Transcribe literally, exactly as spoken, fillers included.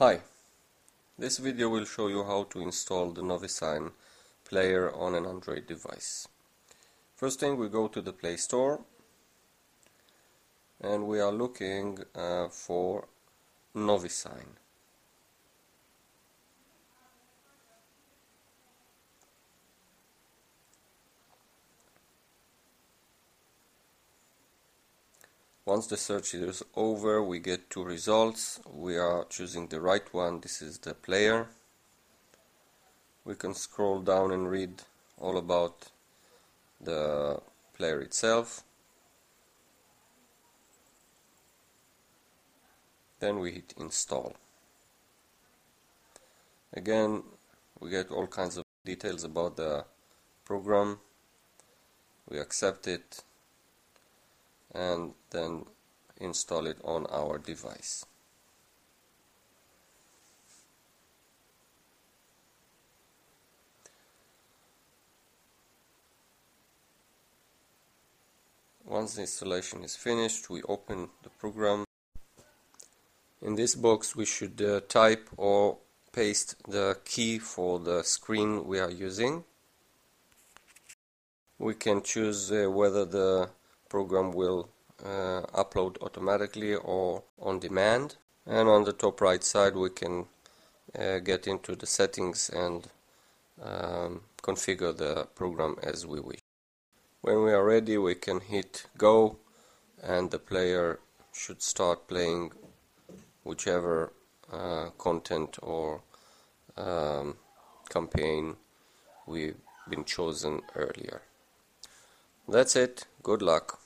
Hi, this video will show you how to install the NoviSign player on an Android device. First thing, we go to the Play Store and we are looking uh, for NoviSign. Once the search is over, we get two results. We are choosing the right one. This is the player. We can scroll down and read all about the player itself. Then we hit install. Again, we get all kinds of details about the program. We accept it and then install it on our device. Once the installation is finished, we open the program. In this box we should uh, type or paste the key for the screen we are using. We can choose uh, whether the program will uh, upload automatically or on demand, and on the top right side we can uh, get into the settings and um, configure the program as we wish. When we are ready, we can hit go and the player should start playing whichever uh, content or um, campaign we've been chosen earlier. That's it. Good luck.